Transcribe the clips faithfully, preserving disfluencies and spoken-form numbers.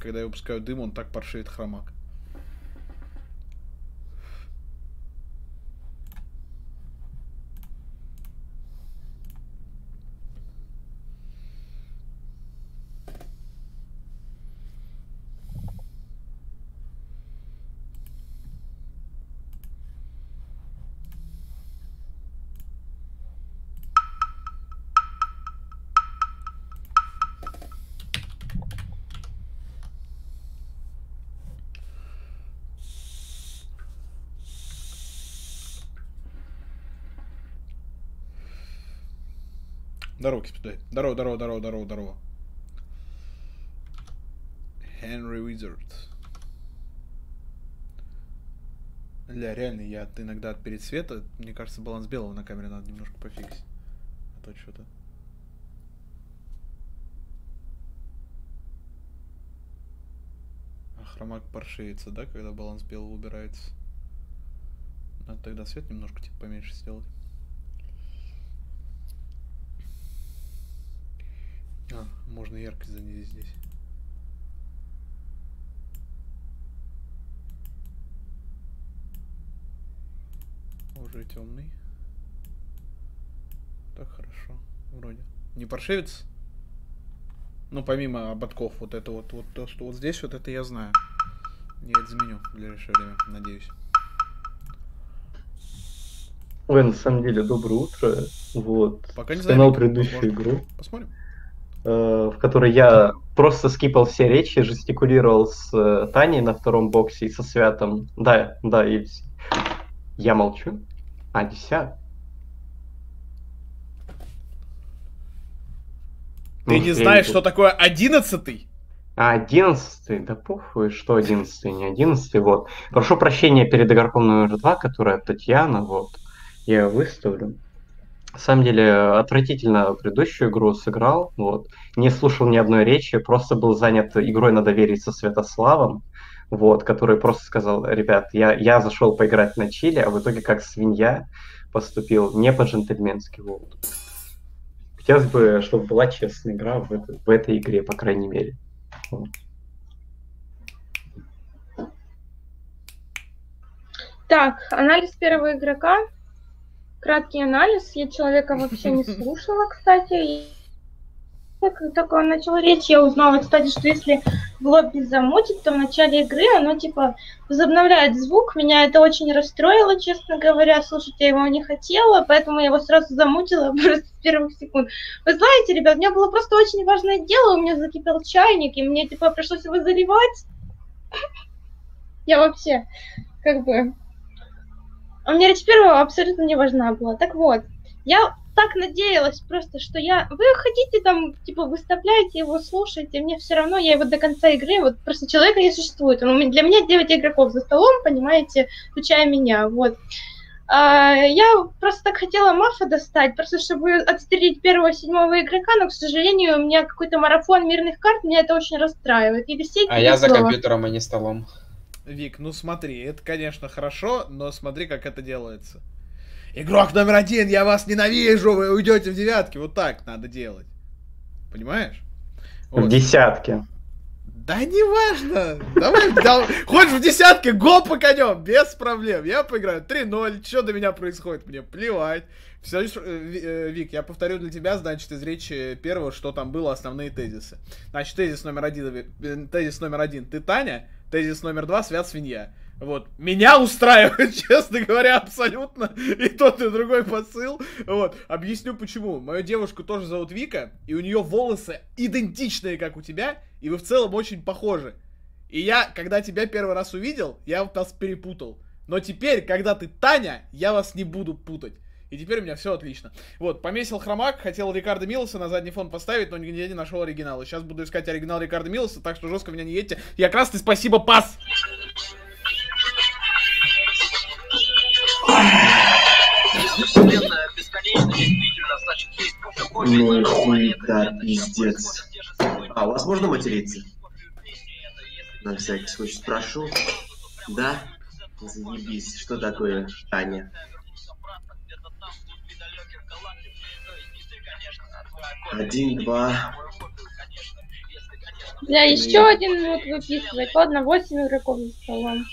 когда я выпускаю дым, он так паршивит хромак. Здорово, кипятуй. Здорово, здорово, здорово, здорово, здорово. Генри Визард. Ля, реально, я иногда от перед света, мне кажется, баланс белого на камере надо немножко пофиксить. А то что-то. А хромак паршивится, да, когда баланс белого убирается? Надо тогда свет немножко типа поменьше сделать. А, можно яркость занизить здесь. Уже темный. Так хорошо. Вроде. Не паршивец? Ну, помимо ободков, вот это вот, вот то, что вот здесь, вот это я знаю. Я это заменю в ближайшее время, надеюсь. Ой, на самом деле, доброе утро. Вот. Пока не знаю. Предыдущую игру. Посмотрим. В которой я просто скипал все речи, жестикулировал с Таней на втором боксе и со Святом. Да, да, и я молчу. А, десят. Ты ну, не знаешь, иду. Что такое одиннадцатый? А, одиннадцатый? Да похуй, что одиннадцатый, не одиннадцатый, вот. Прошу прощения перед игроком номер два, которая Татьяна, вот. Я ее выставлю. На самом деле, отвратительно предыдущую игру сыграл, вот, не слушал ни одной речи, просто был занят игрой на доверии со Святославом, вот, который просто сказал: ребят, я, я зашел поиграть на чиле, а в итоге как свинья поступил, не по-джентльменски. Вот. Хотелось бы, чтобы была честная игра в, это, в этой игре, по крайней мере. Вот. Так, анализ первого игрока. Краткий анализ. Я человека вообще не слушала, кстати. И как только он начал речь, я узнала, кстати, что если в лобби замутит, то в начале игры оно, типа, возобновляет звук. Меня это очень расстроило, честно говоря. Слушать я его не хотела, поэтому я его сразу замутила просто с первых секунд. Вы знаете, ребят, у меня было просто очень важное дело. У меня закипел чайник, и мне, типа, пришлось его заливать. Я вообще, как бы... А мне речь первого абсолютно не важна была. Так вот, я так надеялась просто, что я... Вы хотите там, типа, выставляете его, слушаете, мне все равно, я его до конца игры, вот просто человека не существует. Он, для меня девять игроков за столом, понимаете, включая меня, вот. А, я просто так хотела мафа достать, просто чтобы отстрелить первого, седьмого игрока, но, к сожалению, у меня какой-то марафон мирных карт, меня это очень расстраивает. Елисей, а я за компьютером, а не столом. Вик, ну смотри, это, конечно, хорошо, но смотри, как это делается. Игрок номер один, я вас ненавижу, вы уйдете в девятки. Вот так надо делать. Понимаешь? Вот. В десятке. Да неважно. Давай, давай. Хоть в десятке, гол по конем, без проблем. Я поиграю три ноль, что до меня происходит, мне плевать. Все, Вик, я повторю для тебя, значит, из речи первого, что там было, основные тезисы. Значит, тезис номер один, тезис номер один, ты Таня. Тезис номер два, Свят свинья. Вот. Меня устраивает, честно говоря, абсолютно. И тот, и другой посыл. Вот. Объясню почему. Мою девушку тоже зовут Вика, и у нее волосы идентичные, как у тебя, и вы в целом очень похожи. И я, когда тебя первый раз увидел, я вас перепутал. Но теперь, когда ты Таня, я вас не буду путать. И теперь у меня все отлично. Вот, помесил хромак, хотел Рикардо Милоса на задний фон поставить, но нигде не нашел оригинала. Сейчас буду искать оригинал Рикардо Милоса, так что жестко меня не едьте. Я красный, спасибо, пас! Ну хуйда, пиздец. А, у вас можно материться? На всякий случай спрошу. Да? Заебись, что такое Таня? Один, два. Бля, еще один минут выписывать. Ладно, восемь игроков за столом.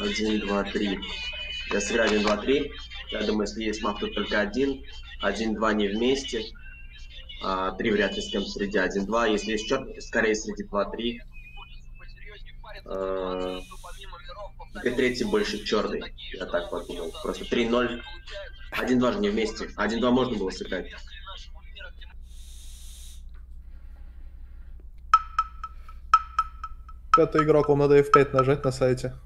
Один, два, три. Я сыграю один, два, три. Я думаю, если есть маг, то только один. Один, два не вместе. А, три вряд ли с кем среди один, два. Если есть черт, скорее среди два, три. А, и третий больше черный. Я так подумал. Просто три, ноль. Один, два же не вместе. Один, два можно было сыграть. Пятый игрок, вам надо эф пять нажать на сайте.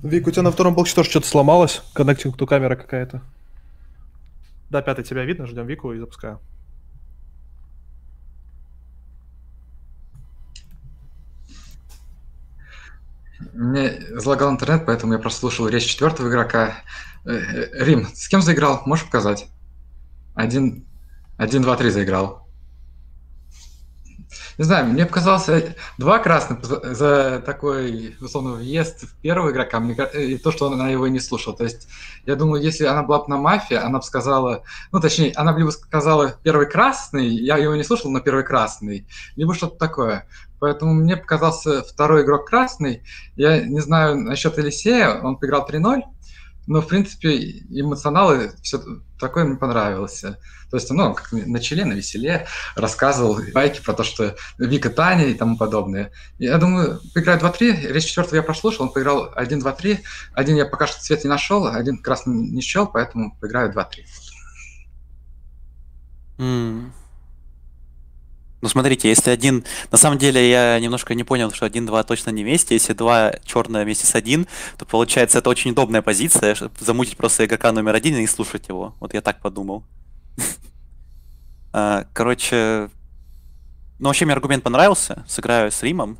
Вик, у тебя на втором блоке тоже что-то сломалось? Коннектинг ту камера какая-то. Да, пятый тебя видно, ждем Вику и запускаю. Мне залагал интернет, поэтому я просто слушал речь четвертого игрока. Рим, с кем заиграл? Можешь показать? Один, один, два, три заиграл. Не знаю, мне показалось, два красных за такой, условно, въезд в первого игрока, и то, что она его не слушала. То есть, я думаю, если она была бы на мафии, она бы сказала, ну, точнее, она бы либо сказала первый красный, я его не слушал, но первый красный, либо что-то такое. Поэтому мне показался второй игрок красный. Я не знаю насчет Елисея, он поиграл три ноль, но, в принципе, эмоционалы, все такое мне понравилось. То есть, ну, как начали на веселе, рассказывал байки про то, что Вика, Таня и тому подобное. Я думаю, поиграю два-три, речь четвертого я прослушал, он поиграл один-два-три. Один я пока что цвет не нашел, один красный не счел, поэтому поиграю два-три. Mm. Ну, смотрите, если один... На самом деле, я немножко не понял, что один-два точно не вместе. Если два черное вместе с один, то, получается, это очень удобная позиция, чтобы замутить просто игрока номер один и не слушать его. Вот я так подумал. Короче... Ну, вообще, мне аргумент понравился. Сыграю с Римом.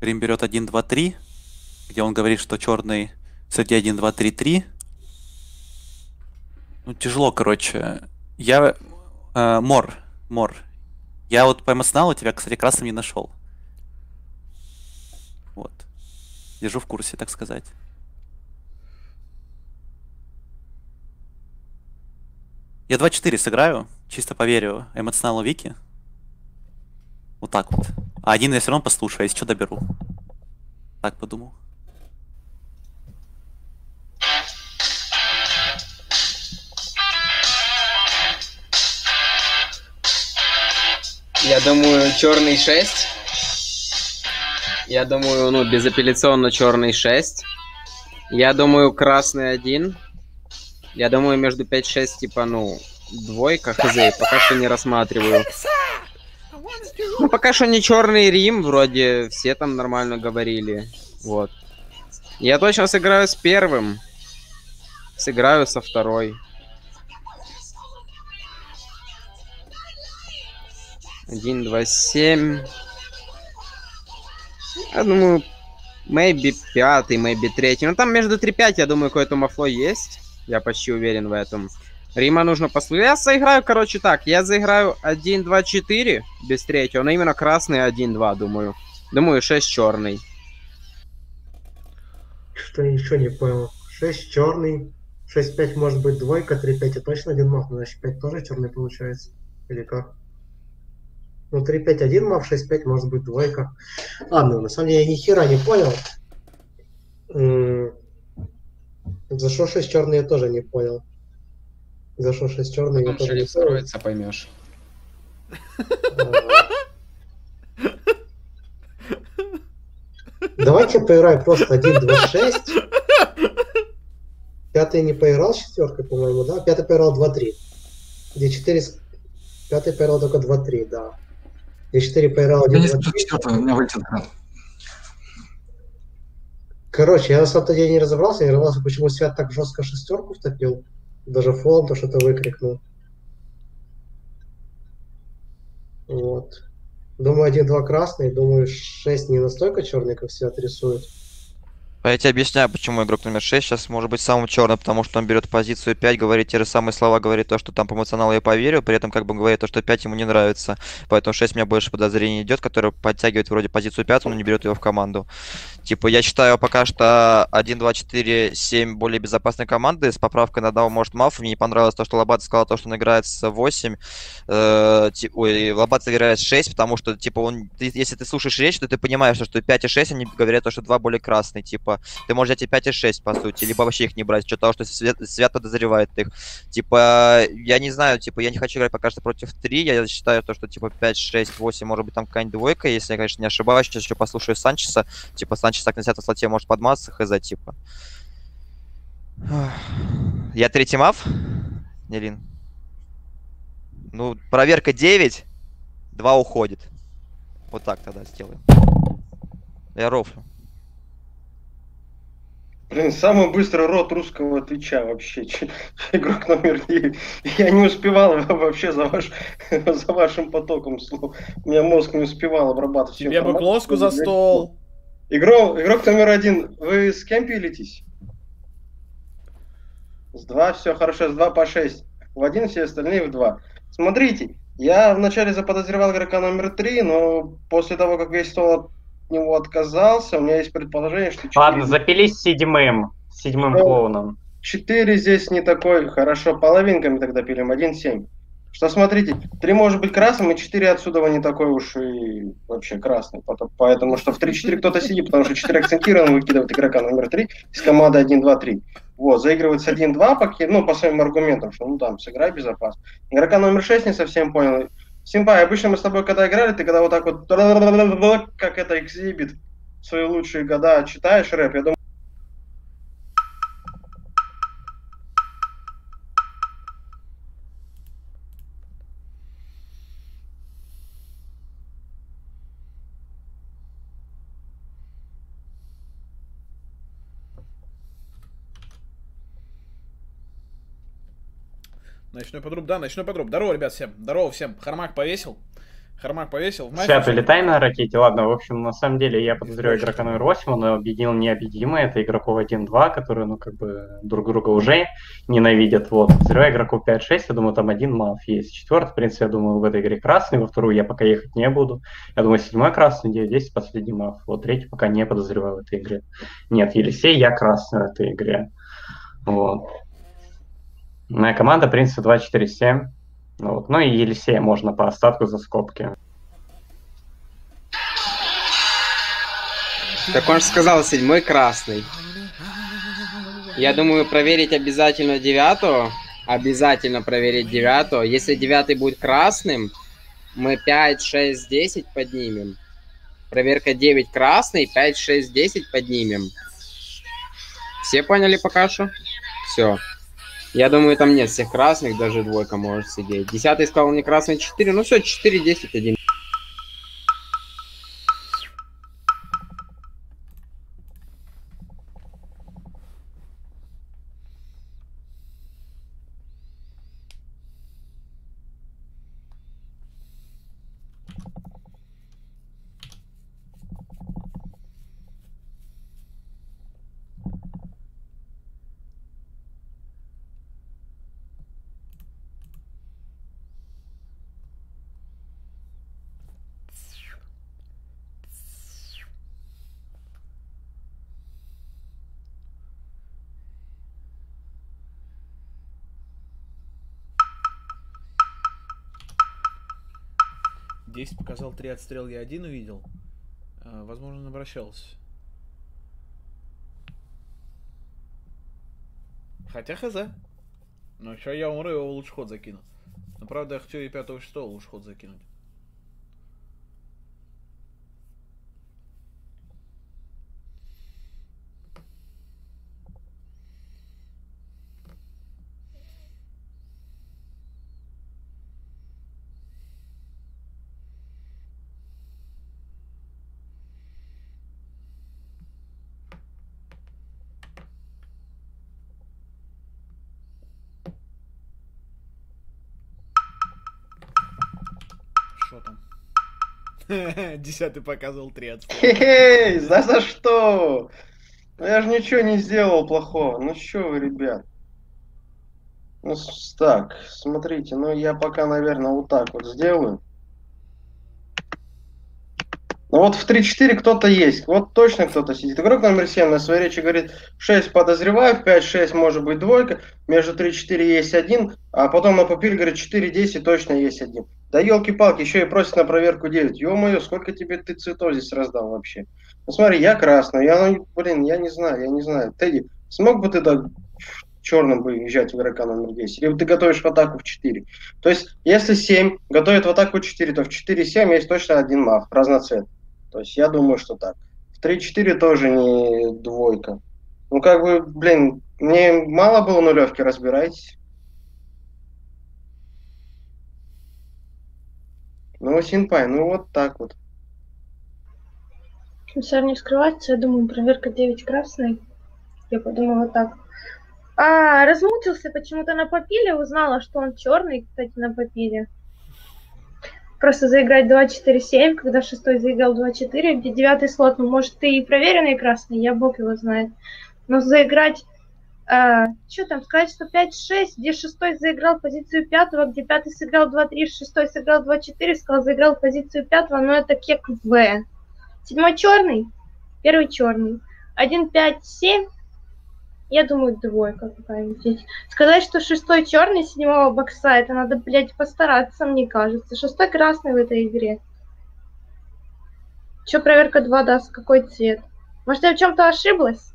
Рим берет один-два-три, где он говорит, что черный среди один-два-три-три. Ну, тяжело, короче. Я... Мор. Мор. Я вот по эмоционалу тебя, кстати, красным не нашел. Вот. Держу в курсе, так сказать. Я два-четыре сыграю, чисто поверю эмоционалу Вики. Вот так вот. А один я все равно послушаю, если что, доберу. Так подумал. Я думаю, черный шесть. Я думаю, ну, безапелляционно черный шесть. Я думаю, красный один. Я думаю, между пять-шесть, типа, ну, двойка, хз, пока что не рассматриваю. Ну, пока что не черный Рим, вроде все там нормально говорили. Вот. Я точно сыграю с первым. Сыграю со второй. Один, два, семь. Я думаю, maybe пятый, maybe третий. Но там между три-пять, я думаю, какое-то мафло есть. Я почти уверен в этом. Рима нужно послушать. Я заиграю, короче, так. Я заиграю один, два, четыре без третьего. Но именно красный один, два, думаю. Думаю, шесть черный. Что я ничего не понял. шесть черный. шесть-пять может быть двойка, три-пять я точно один мах. Но значит пять тоже черный получается. Или как? Ну, три-пять один мав, шесть-пять может быть двойка. Ладно, на самом деле я ни хера не понял. За что шесть черный я тоже не понял. За что шесть черный я тоже не понял. Потом поймешь. Давайте поиграем просто один-два-шесть. Пятый не поиграл с четверкой, по-моему, да? Пятый поиграл два-три. Где четыре... Пятый поиграл только два-три, да. Я четыре поиграл один-два-три. Короче, я на самом деле не разобрался, не разобрался, почему Свят так жестко шестерку втопил. Даже фолом то что-то выкрикнул. Вот. Думаю, один-два красный, думаю, шесть не настолько черный, как все отрисуют. А я тебе объясняю, почему игрок номер шесть сейчас может быть самым черным, потому что он берет позицию пять, говорит те же самые слова, говорит то, что там по эмоционалу я поверю, при этом как бы говорит то, что пять ему не нравится. Поэтому шесть у меня больше подозрений идет, который подтягивает вроде позицию пять, но не берет его в команду. Типа, я считаю пока что один, два, четыре, семь более безопасной команды, с поправкой на одного, может, Маф. Мне не понравилось то, что Лоббат сказал, то, что он играет с восемь, э, ой, Лоббат играет с шесть, потому что, типа, он, ты, если ты слушаешь речь, то ты понимаешь, что пять и шесть, они говорят то, что два более красные, типа. Ты можешь взять и пять и шесть, по сути, либо вообще их не брать, что-то того, что Свят, Свят подозревает их. Типа, я не знаю, типа, я не хочу играть пока что против три, я считаю то, что, типа, пять, шесть, восемь, может быть, там какая-нибудь двойка, если я, конечно, не ошибаюсь, сейчас еще послушаю Санчеса, типа, Санчес так на десятом слоте может подмазаться, хз, типа. Я третий маф, Нелин. Ну, проверка девять, два уходит. Вот так тогда сделаем. Я рофлю. Блин, самый быстрый рот русского твича вообще, игрок номер девять. Я не успевал вообще за, ваш, за вашим потоком слов. У меня мозг не успевал обрабатывать. Тебе бы плоску за стол. Игрок, игрок номер один, вы с кем пилитесь? С два, все хорошо, с два по шесть. В один, все остальные в два. Смотрите, я вначале заподозревал игрока номер три, но после того, как весь стол... от него отказался, у меня есть предположение, что... четыре... Ладно, запились седьмым, седьмым клоуном. четыре здесь не такой, хорошо, половинками тогда пилим, один-семь. Что, смотрите, три может быть красным, и четыре отсюда не такой уж и вообще красный, поэтому что в три-четыре кто-то сидит, потому что четыре акцентирован, выкидывает игрока номер три из команды один-два-три. Вот, заигрывает с один-два, ну, по своим аргументам, что, ну, там, сыграй безопасно. Игрока номер шесть не совсем понял. Симпай, обычно мы с тобой когда играли, ты когда вот так вот, как это экзибит, свои лучшие года читаешь рэп, я думаю... Ночной подруб, да, ночной подруб. Здорово, ребят, всем. Здорово всем. Хармак повесил. Хармак повесил. Сейчас прилетай на ракете. Ладно, в общем, на самом деле, я подозреваю игрока номер восемь, он объединил необъединимое. Это игроков один-два, которые, ну, как бы, друг друга уже ненавидят. Вот, подозреваю игроков пять-шесть, я думаю, там один маф есть. Четвертый, в принципе, я думаю, в этой игре красный, во вторую я пока ехать не буду. Я думаю, седьмой красный, девять-десять, последний маф. Вот третий пока не подозреваю в этой игре. Нет, Елисей, я красный в этой игре. Вот. Моя команда, в принципе, два-четыре-семь. Вот. Ну и Елисея можно по остатку за скобки. Так он же сказал, седьмой красный. Я думаю, проверить обязательно девятого. Обязательно проверить девятого. Если девятый будет красным, мы пять, шесть, десять поднимем. Проверка девять красный, пять, шесть, десять поднимем. Все поняли пока что? Все. Я думаю, там нет всех красных, даже двойка может сидеть. Десятый сказал не красный, четыре. Ну все, четыре, десять, один. десять показал, три отстрел, я один увидел. А, возможно, он обращался. Хотя хз. Но еще я умру, его лучше ход закину. Но правда, я хочу и пятого, и шестого лучше ход закинуть. Десятый показывал три отсюда. Хе-хей, да за что? Я же ничего не сделал плохого. Ну что вы, ребят? Ну, так, смотрите, ну я пока, наверное, вот так вот сделаю. Ну вот в три-четыре кто-то есть, вот точно кто-то сидит. Игрок номер семь на своей речи говорит, шесть подозреваю, пять-шесть может быть двойка, между три-четыре есть один, а потом на пупиль говорит четыре-десять точно есть один. Да елки-палки, еще и просит на проверку девять. Ё-моё, сколько тебе ты цветов здесь раздал вообще? Ну смотри, я красный, я, ну, блин, я не знаю, я не знаю. Тедди, смог бы ты так... черным выезжать игрока номер десять, либо ты готовишь в атаку в четыре. То есть, если семь готовит в атаку четыре, то в четыре-семь есть точно один мав, разноцвет. То есть, я думаю, что так. В три-четыре тоже не двойка. Ну, как бы, блин, мне мало было нулевки, разбирайтесь. Ну, синпай, ну вот так вот. Сэр не вскрывается, я думаю, проверка девять красный. Я подумала так. А, размутился почему-то на попиле, узнала, что он черный, кстати, на попиле. Просто заиграть два-четыре-семь, когда шестой заиграл два-четыре, где девятый слот, ну, может, ты и проверенный красный, я бог его знает. Но заиграть, а, что там, сказать, что пять-шесть, где шестой заиграл позицию пятого, где пятый сыграл два-три, шестой сыграл два-четыре, сказал, заиграл позицию пятого, но это кек В. Седьмой черный, первый черный, один-пять-семь. Я думаю, двойка какая-нибудь здесь. Сказать, что шестой черный седьмого бокса, это надо, блядь, постараться, мне кажется. Шестой красный в этой игре. Че проверка два даст, какой цвет? Может, я в чем-то ошиблась?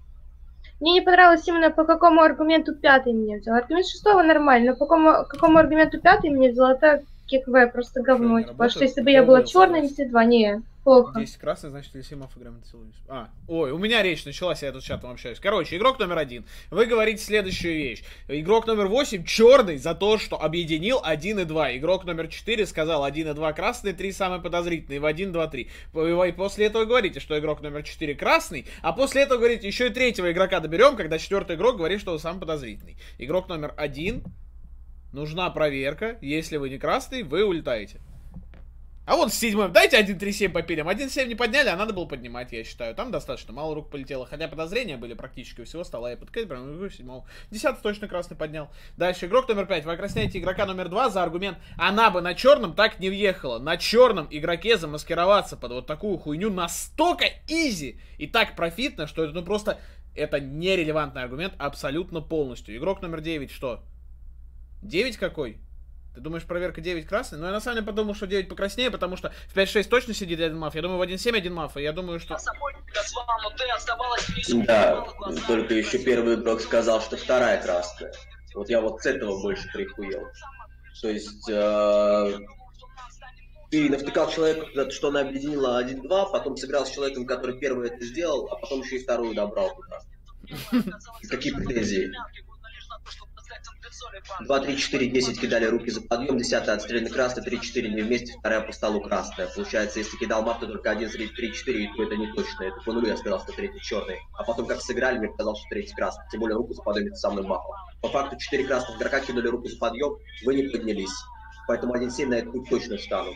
Мне не понравилось именно, по какому аргументу пятый меня взял. Аргумент шестого нормально, но по какому, какому аргументу пятый меня взял, это киквэ, просто говно. Что, типа, что если бы я была черной, если два, не, плохо. Здесь красный, значит, если маф играем, а, ой, у меня речь началась, я тут чатом общаюсь. Короче, игрок номер один, вы говорите следующую вещь. Игрок номер восемь, черный, за то, что объединил один и два. Игрок номер четыре сказал один и два красные, три самые подозрительные, в один, два, три. И после этого говорите, что игрок номер четыре красный, а после этого говорите, еще и третьего игрока доберем, когда четвертый игрок говорит, что он сам подозрительный. Игрок номер один, нужна проверка, если вы не красный, вы улетаете. А вот с седьмым, дайте один-три-семь попилим. один-семь не подняли, а надо было поднимать, я считаю. Там достаточно мало рук полетело. Хотя подозрения были практически у всего стола и под кэдбером. десятый точно красный поднял. Дальше игрок номер пять. Вы окрасняете игрока номер два за аргумент. Она бы на черном так не въехала. На черном игроке замаскироваться под вот такую хуйню настолько изи и так профитно, что это ну просто... Это нерелевантный аргумент абсолютно полностью. Игрок номер девять что? девять какой? Ты думаешь, проверка девять красный? Ну, я на самом деле подумал, что девять покраснее, потому что в пять-шесть точно сидит один маф. Я думаю, в один-семь один маф, и я думаю, что... Да, только еще первый игрок сказал, что вторая красная. Вот я вот с этого больше прихуел. То есть... Э, ты навтыкал человека, что она объединила один-два, потом сыграл с человеком, который первый это сделал, а потом еще и вторую добрал туда. Какие претензии? два-три-четыре-десять кидали руки за подъем, десятый отстрельный красный, три-четыре не вместе, вторая по столу красная. Получается, если кидал мап, то только один среди три-четыре, то это не точно. Это по нулю я сказал, что третий черный. А потом, как сыграли, мне показалось, что третий красный. Тем более, руку за подъем это со мной мапом. По факту, четыре красных игрока кинули руку за подъем, вы не поднялись. Поэтому один-семь на этот путь точно встану.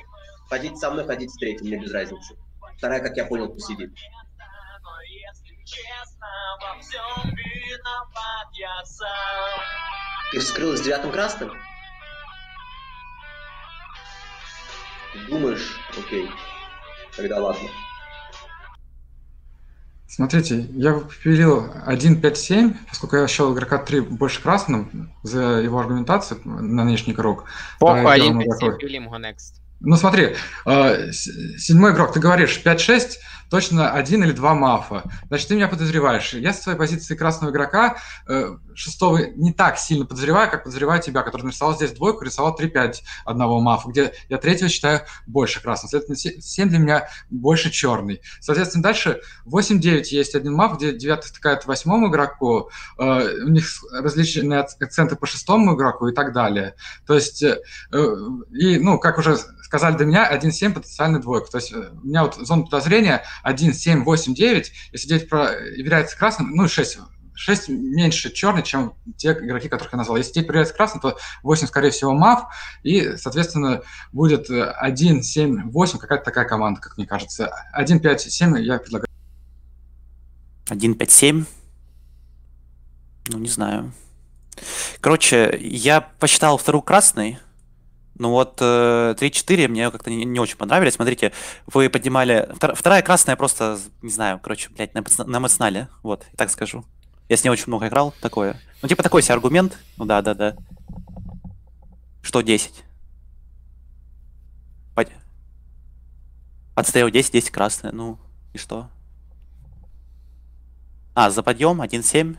Ходить со мной, ходить с третьим, мне без разницы. Вторая, как я понял, посидит. Ты вскрылась девятым красным? Думаешь? Окей. Тогда ладно. Смотрите, я выпилил один-пять-семь, поскольку я считал игрока три больше красным за его аргументацию на нынешний круг. Похуй, один-пять-семь, пилим его next. Ну смотри, седьмой игрок, ты говоришь пять-шесть, точно один или два мафа. Значит, ты меня подозреваешь. Я с твоей позиции красного игрока шестого не так сильно подозреваю, как подозреваю тебя, который нарисовал здесь двойку, рисовал три-пять одного мафа, где я третьего считаю больше красного. Следовательно, семь для меня больше черный. Соответственно, дальше восемь-девять есть один маф, где девятый стыкает восьмому игроку, у них различные акценты по шестому игроку и так далее. То есть, и, ну, как уже... сказали до меня один-семь потенциальная двойка. То есть у меня вот зона подозрения один-семь-восемь-девять, если девять является красным, ну и шесть шесть меньше черный, чем те игроки, которых я назвал. Если тебе появляется красный, то восемь, скорее всего, мав, и, соответственно, будет один, семь, восемь, какая-то такая команда, как мне кажется. один, пять, семь я предлагаю. один, пять, семь? Ну, не знаю. Короче, я посчитал вторую красной. Ну вот три-четыре мне как-то не, не очень понравились. Смотрите, вы поднимали... Вторая красная просто, не знаю, короче, блядь, намыцнали. Вот, и так скажу. Я с ней очень много играл, такое. Ну типа такой себе аргумент. Ну да, да, да. Что десять? Отстоял десять, десять красная. Ну и что? А, за подъем один-семь.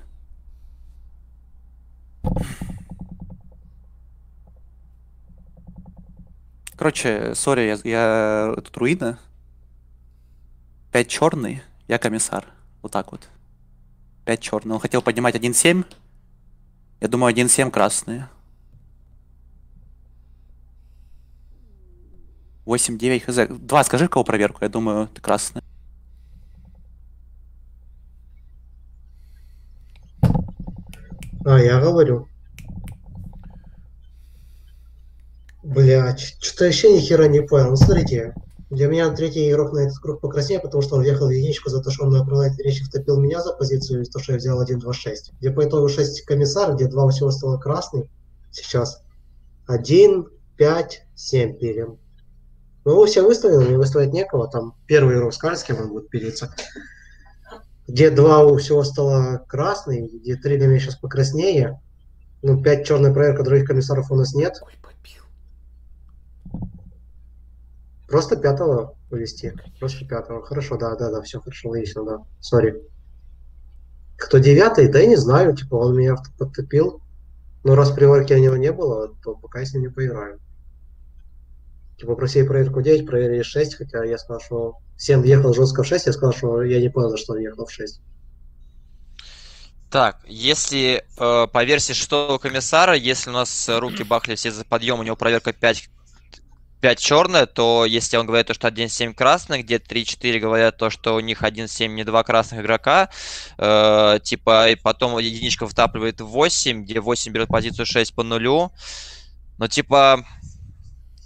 Короче, сори, я, я тут руина. пять черный, я комиссар. Вот так вот. пять черный. Он хотел поднимать один-семь. Я думаю, один-семь красные. восемь-девять хз. два, скажи, кого проверку, я думаю, ты красный. А, я говорю. Блять, что-то еще ни хера не понял. Ну, смотрите, для меня третий игрок на этот круг покраснее, потому что он въехал в единичку за то, что он на крылатой речи втопил меня за позицию, за то, что я взял один-два-шесть. Где по итогу шесть комиссар, где два у всего стало красный. Сейчас один, пять, семь пилим. Ну, его все выставили, не выставить некого. Там первый игрок скажет, с кем он будет пилиться. Где два у всего стало красный, где три для меня сейчас покраснее. Ну, пять черная проверка, других комиссаров у нас нет. Просто пятого увести. Просто пятого. Хорошо, да, да, да, все хорошо, логично, да. Сори. Кто девятый, да я не знаю, типа он меня подтопил. Но раз проверки у него не было, то пока я с ним не поиграю. Типа просили проверку девять, проверили шесть, хотя я сказал, что семь въехал жестко в шесть, я сказал, что я не понял, за что он въехал в шесть. Так, если э, по версии шестого комиссара, если у нас руки бахли все за подъем, у него проверка пять... пять черная, то если он говорит то, что один-семь красных, где три-четыре говорят то, что у них один-семь не два красных игрока, э, типа, и потом единичка втапливает восемь, где восемь берет позицию шесть по нулю. Но типа,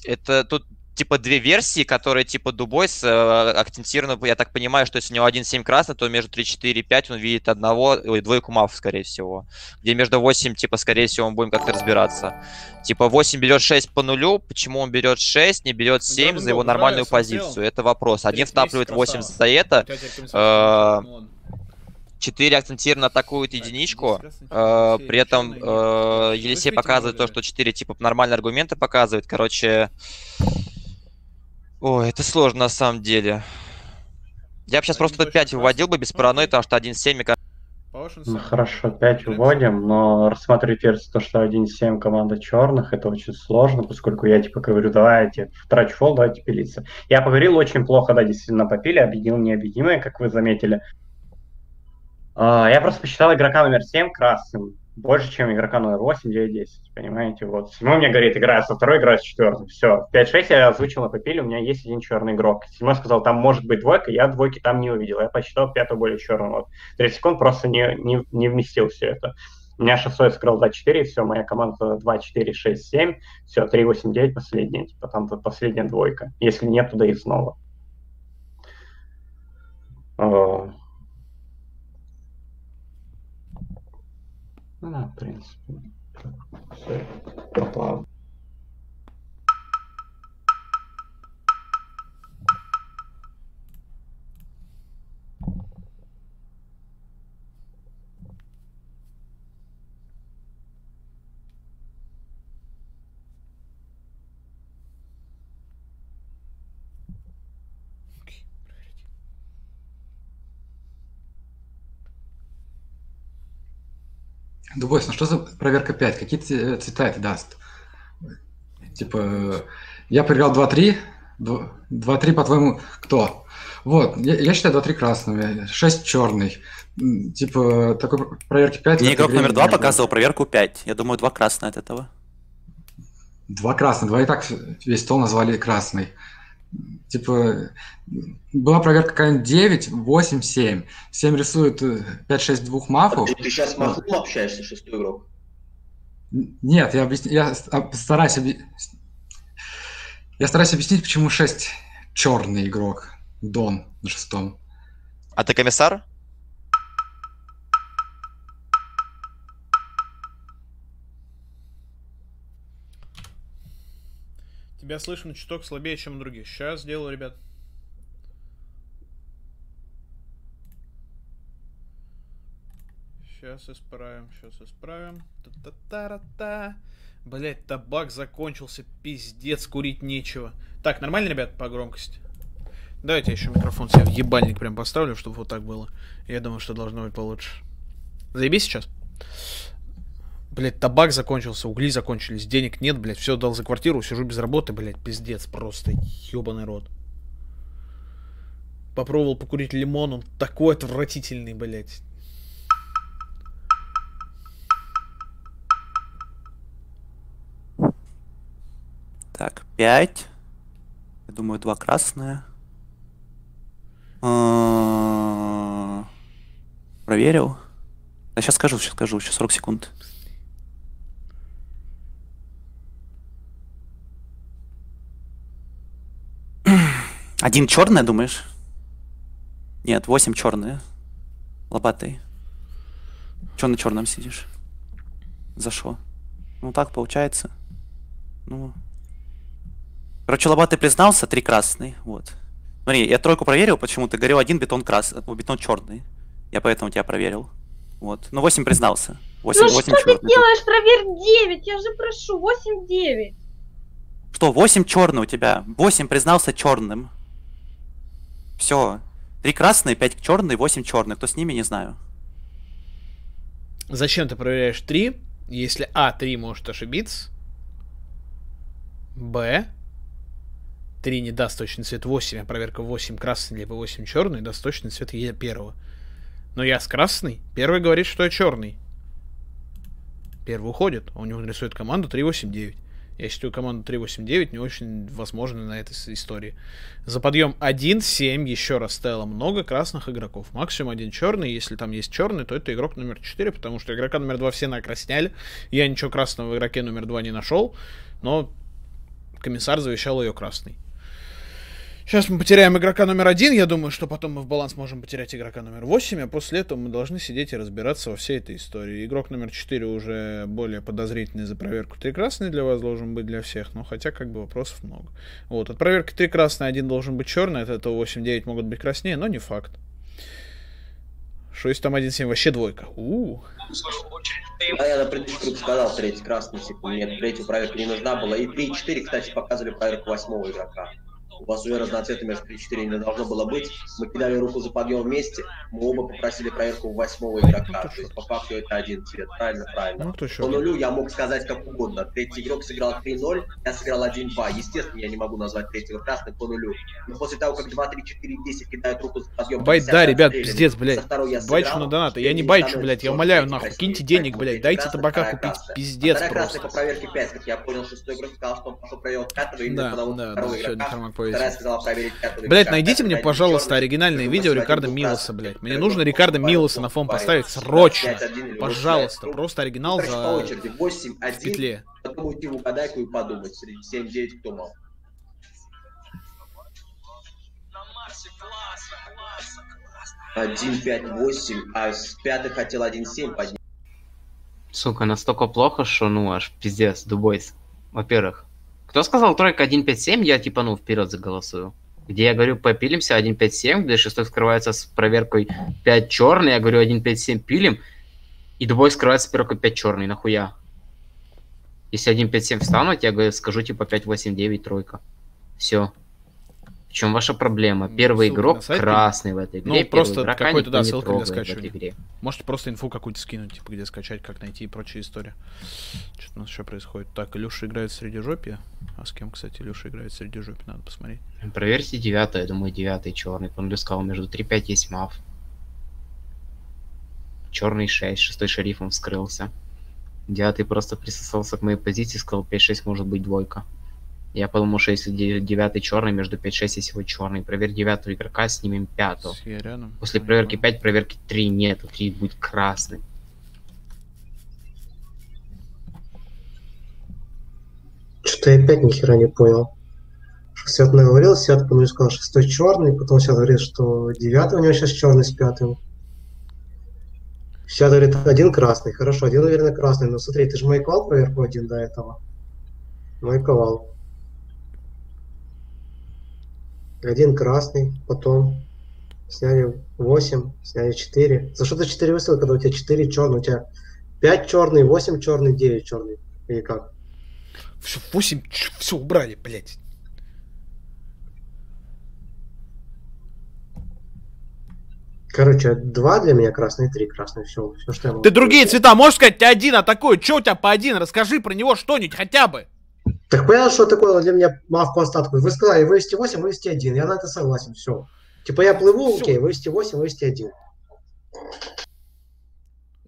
это тут типа две версии, которые типа Дубой с э, акцентированы, я так понимаю, что если у него один-семь красный, то между три-четыре и пять он видит одного, ой, двойку мав, скорее всего. Где между восемь, типа, скорее всего, мы будем как-то разбираться. Типа восемь берет шесть по нулю, почему он берет шесть, не берет семь за его нормальную позицию? Это вопрос. Один втапливает восемь за это, четыре акцентированно атакуют единичку, э, при этом э, Елисей показывает то, что четыре типа нормальные аргументы показывает, короче... Ой, это сложно на самом деле. Я бы сейчас просто пять выводил бы без паранойи, потому что один-семь... Ну, хорошо, пять выводим, но рассматривать версию, то, что один-семь команда черных, это очень сложно, поскольку я типа говорю, давайте трачу фол, давайте пилиться. Я поговорил очень плохо, да, действительно попили, объединил необъединимое, как вы заметили. Uh, я просто посчитал игрока номер семь красным, больше, чем игрока номер восемь, девять, десять, понимаете, вот. Седьмой мне говорит, играю со второй, играю с четвертой, все. пять-шесть я озвучил на попиле, у меня есть один черный игрок. Седьмой сказал, там может быть двойка, я двойки там не увидел, я посчитал пятую более черным, вот. тридцать секунд просто не, не, не вместил все это. У меня шестой сыграл два-четыре, все, моя команда два-четыре-шесть-семь, все, три-восемь-девять последняя, типа там последняя двойка. Если нет, туда и снова. Uh. Ну да, в принципе, все поплавно. Дубойс, ну что за проверка пять? Какие цвета это даст? Типа, я проиграл два-три. два-три, по-твоему, кто? Вот, я, я считаю два-три красными, шесть черный. Типа, такой проверки пять... Мне игрок номер два показывал проверку пять. Я думаю, два красные от этого. два красных, два и так весь стол назвали красный. Типа, была проверка какая-нибудь девять, восемь, семь. семь рисует пять-шесть двух мафов. Ты, ты сейчас с мафом общаешься, шестой урок? Нет, я, объясня... я стараюсь объяснить. Я стараюсь объяснить, почему шесть черный игрок. Дон на шестом. А ты комиссар? Тебя слышно чуток слабее, чем у других. Сейчас сделаю, ребят. Сейчас исправим, сейчас исправим. Та-та-та-та-та. Блять, табак закончился, пиздец, курить нечего. Так, нормально, ребят, по громкости? Давайте я еще микрофон себе в ебальник прям поставлю, чтобы вот так было. Я думаю, что должно быть получше. Заеби сейчас. Блять, табак закончился, угли закончились, денег нет, блять, все дал за квартиру, сижу без работы, блять, пиздец, просто ебаный рот. Попробовал покурить лимон, он такой отвратительный, блять. Так, пять. Я думаю, два красные. А-а-а-а. Проверил. А сейчас скажу, сейчас скажу, сейчас сорок секунд. Один черный, думаешь? Нет, восемь черные. Лопатой. Че на черном сидишь? Зашло. Ну так получается. Ну. Короче, Лоббат признался, три красный, вот. Смотри, я тройку проверил, почему-то горел один бетон красный, бетон черный. Я поэтому тебя проверил. Вот. Ну, восемь признался. восемь, ну восемь что черный. Ты делаешь? Проверь девять, я же прошу, восемь-девять. Что, восемь черный у тебя? восемь признался черным. Все. три красные, пять черный, восемь черный. Кто с ними, не знаю. Зачем ты проверяешь три, если А, три может ошибиться, Б, три не даст точный цвет восемь, а проверка восемь красный либо восемь черный даст точный цвет Е первого. Но я с красный. Первый говорит, что я черный. Первый уходит. Он не рисует команду три восемь девять. Я считаю, команду три восемь девять не очень возможно на этой истории. За подъем один семь еще раз стояло много красных игроков. Максимум один черный. Если там есть черный, то это игрок номер четыре, потому что игрока номер два все накрасняли. Я ничего красного в игроке номер два не нашел, но комиссар завещал ее красный. Сейчас мы потеряем игрока номер один, я думаю, что потом мы в баланс можем потерять игрока номер восемь, а после этого мы должны сидеть и разбираться во всей этой истории. Игрок номер четыре уже более подозрительный за проверку три красный для вас должен быть, для всех, но хотя как бы вопросов много. Вот, от проверки три красный один должен быть черный, от этого восемь-девять могут быть краснее, но не факт. Что если там один семь, вообще двойка. У-у-у. А я на предыдущем сказал, третий красный, типа, нет, третью проверку не нужна была, и три четыре, кстати, показывали проверку восьмого игрока. У вас уже разноцветы между три четыре не должно было быть. Мы кидали руку за подъем вместе. Мы оба попросили проверку восьмого игрока. То есть по факту это один цвет. Правильно, правильно. Ну, по нулю я мог сказать как угодно. Третий игрок сыграл три ноль, я сыграл один-два. Естественно, я не могу назвать третьего красным по нулю. Но после того, как два, три, четыре, десять кидают руку за подъем... Байт, да, ребят, пиздец, блядь. Байчу на донаты. Я не байчу, блядь. Я умоляю, нахуй. Киньте денег, блядь. Дайте табака купить. Пиздец просто. По проверке пять, как я понял, шестой игрок сказал, что он пошел проверил пятого и второго игрока. Блять, найдите мне, пожалуйста, оригинальное видео Рикардо Милоса, блять. Мне нужно Рикардо Милоса на фон поставить срочно. Пожалуйста, просто оригинал за в петле. Потом идти в угадайку и подумать. семь девять кто мал. один пять восемь, а с пятых хотел один семь поднять. Сука, настолько плохо, что ну аж пиздец, Дубойс. Во-первых. Кто сказал тройка один пять семь, я типа ну вперед заголосую. Где я говорю, попилимся один пять семь, где шестой скрывается с проверкой пять черный, я говорю один пять семь пилим, и Дубой скрывается с проверкой пять черный, нахуя? Если один пять семь встанут, я говорю, скажу типа пять восемь девять тройка. Все. В чем ваша проблема? Первый ссылка игрок красный в этой игре. Ну просто какой-то, да, ссылка для скачивания. Можете просто инфу какую-то скинуть, типа где скачать, как найти и прочая история. Что у нас еще происходит? Так, Илюша играет в средижопье. А с кем, кстати, Илюша играет в средижопье? Надо посмотреть. Проверьте девятое, я думаю, девятый черный. По нулю сказал, между три-пять есть маф. Черный шесть, шестой шерифом вскрылся. Девятый просто присосался к моей позиции, сказал пять-шесть может быть двойка. Я подумал, что если девятый черный, между пять шесть, если вы черный. Проверь девятого игрока, снимем пятого. После проверки пять, проверки три нету. три будет красный. Что-то я опять ни хера не понял. Свят наговорил, Свят потом сказал, что шестой черный, потом Свят говорит, что девятый у него сейчас черный с пятым. Свят говорит, один красный. Хорошо, один, наверное, красный. Но смотри, ты же майковал проверку один до этого. Майковал. Один красный, потом сняли восемь, сняли четыре. За что-то четыре выстрела, когда у тебя четыре черных, у тебя пять черный, восемь черный, девять черный. Или как? Все, восемь, все убрали, блядь. Короче, два для меня красные, три красные, все, все, что я могу. Ты другие цвета можешь сказать, ты один атакует, что у тебя по один, расскажи про него что-нибудь хотя бы. Так понятно, что такое для меня мав по остатку. Вы сказали, вывести восемь, вывести один, я на это согласен, все. Типа я плыву, все. Окей, вывести восемь, вывести один.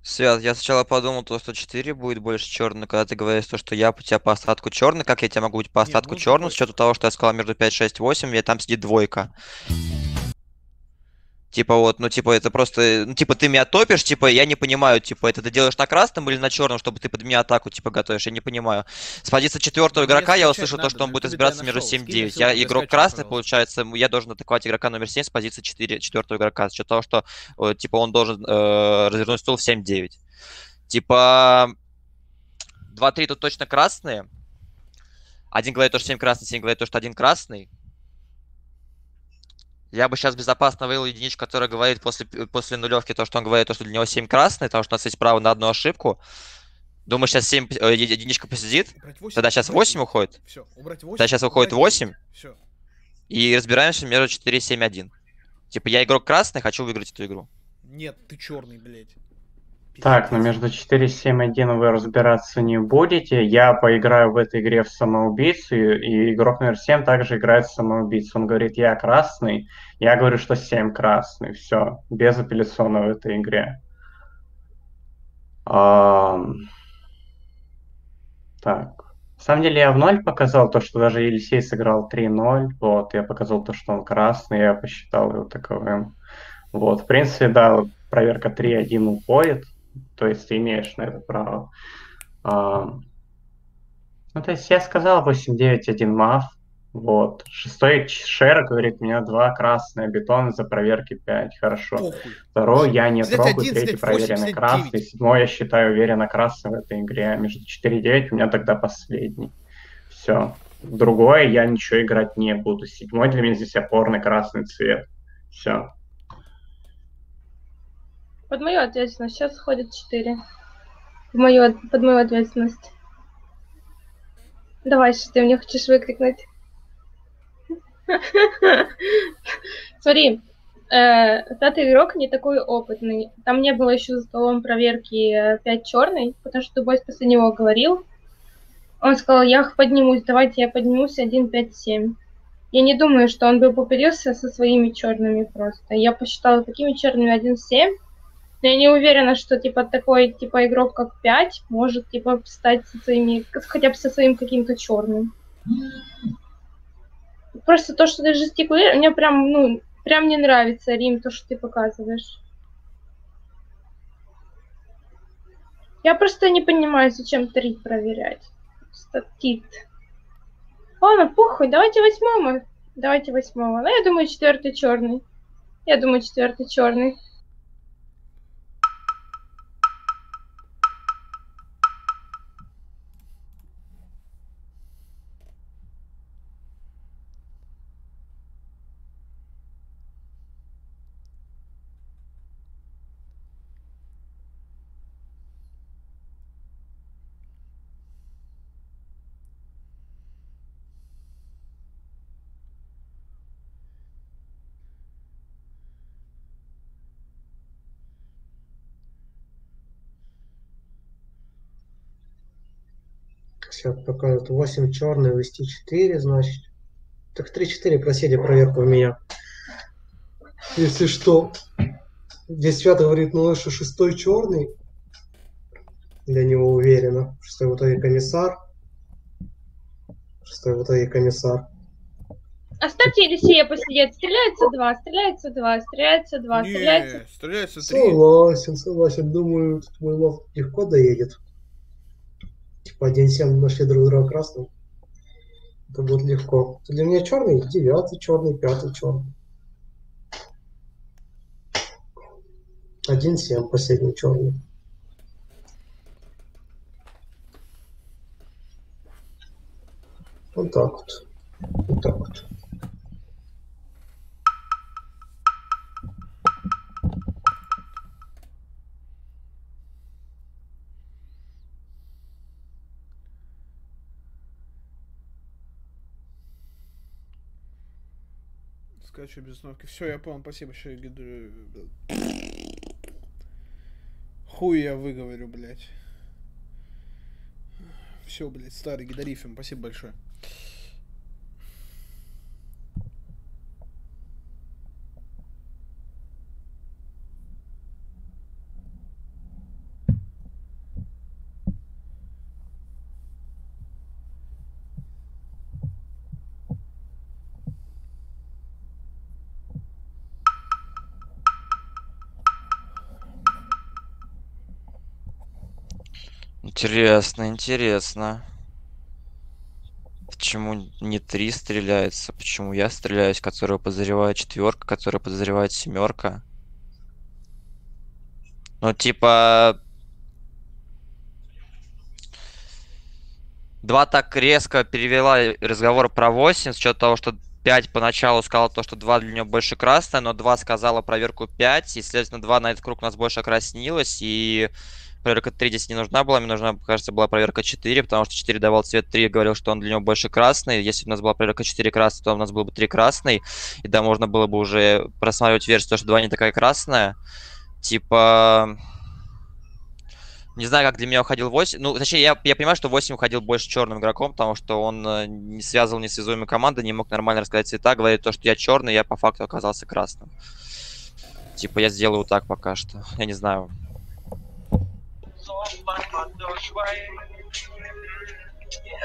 Свят, я сначала подумал, то, что четыре будет больше черный, когда ты говоришь, то, что я у тебя по остатку черный, как я тебя могу быть по остатку черным, с учетом того, что я сказал между пять шесть восемь, и там сидит двойка. Типа вот, ну типа это просто, ну типа ты меня топишь, типа я не понимаю, типа это ты делаешь на красном или на черном, чтобы ты под меня атаку типа готовишь, я не понимаю. С позиции четвертого игрока я услышал то, что он будет избираться между семь девять. Я игрок красный, получается, я должен атаковать игрока номер семь с позиции четвертого игрока, за счет того, что типа он должен э, развернуть стул в семь девять. Типа два три тут точно красные. Один говорит то, что семь красный, семь говорит то, что один красный. Я бы сейчас безопасно вывел единичку, которая говорит после, после нулевки то, что он говорит, то, что для него семь красный, потому что у нас есть право на одну ошибку. Думаю, сейчас семь, э, единичка посидит, восемь, тогда сейчас восемь уходит. Все, убрать восемь, тогда сейчас уходит восемь, все. И разбираемся между четыре семь один. Типа я игрок красный, хочу выиграть эту игру. Нет, ты черный, блядь. Так, но между четыре семь один вы разбираться не будете. Я поиграю в этой игре в самоубийцу, и игрок номер семь также играет в самоубийцу. Он говорит, я красный, я говорю, что семь красный. Все, безапелляционно в этой игре. А... Так. На самом деле я в ноль показал то, что даже Елисей сыграл три ноль. Вот, я показал то, что он красный, я посчитал его таковым. Вот, в принципе, да, проверка три один уходит. То есть ты имеешь на это право. А, ну, то есть я сказал восемь девять один мав. Вот. Шестой шер говорит, у меня два красные бетона за проверки пять. Хорошо. Похуй. Второй я не трогаю, третий проверенный красный. Седьмой я считаю уверенно красный в этой игре. А между четыре девять у меня тогда последний. Все. Другое я ничего играть не буду. Седьмой для меня здесь опорный красный цвет. Все. Под мою ответственность сейчас сходит четыре. В мою, под мою ответственность. Давай, что ты мне хочешь выкрикнуть? Смотри, пятый игрок не такой опытный. Там не было еще за столом проверки пять черный, потому что Дубой после него говорил. Он сказал, я поднимусь, давайте я поднимусь один пять семь. Я не думаю, что он бы попарился со своими черными просто. Я посчитала такими черными один семь. Но я не уверена, что типа такой типа игрок, как пять, может типа стать со своими, хотя бы со своим каким-то черным. Просто то, что ты жестикулируешь, мне прям, ну, прям не нравится, Рим, то, что ты показываешь. Я просто не понимаю, зачем трид проверять. Статит. Ладно, похуй, давайте восьмого. Давайте восьмого. Ну, я думаю, четвертый черный. Я думаю, четвертый черный. Сейчас показывают восемь черный, вести четыре, значит. Так три четыре просили проверку у меня. Если что. Здесь Свят говорит, ну лучше шестой черный. Для него уверенно. Шестой в итоге комиссар. что вот и комиссар. Оставьте Елисея посидеть. Стреляется два, стреляется два, стреляется два, стреляется... Не, стреляется три. Согласен, согласен. Думаю, мой лов легко доедет. Типа день семь нашли друг друга красным. Это будет легко. Для меня черный, девятый черный, пятый черный. Один семь, последний черный. Вот так вот. Вот так вот. Скачу без установки. Все, я понял, спасибо. Еще я Хуй я выговорю, блядь. Все, блядь, старый гидорифим. Спасибо большое. Интересно, интересно. Почему не три стреляется? Почему я стреляюсь, которую подозревает четверка, которая подозревает семерка? Ну, типа... Два так резко перевела разговор про восемь, с учетом того, что пять поначалу сказала то, что два для нее больше красная, но два сказала проверку пять, и, следовательно, два на этот круг у нас больше окраснилась, и... Проверка три здесь не нужна была, мне нужна, кажется, была проверка четыре, потому что четыре давал цвет три, говорил, что он для него больше красный. Если бы у нас была проверка четыре красный, то у нас было бы три красный. И да, можно было бы уже просматривать версию, что два не такая красная. Типа... Не знаю, как для меня уходил восемь. Ну, точнее, я, я понимаю, что восемь уходил больше черным игроком, потому что он не связывал несвязуемую команду, не мог нормально рассказать цвета, говорит то, что я черный, я по факту оказался красным. Типа, я сделаю вот так пока что. Я не знаю.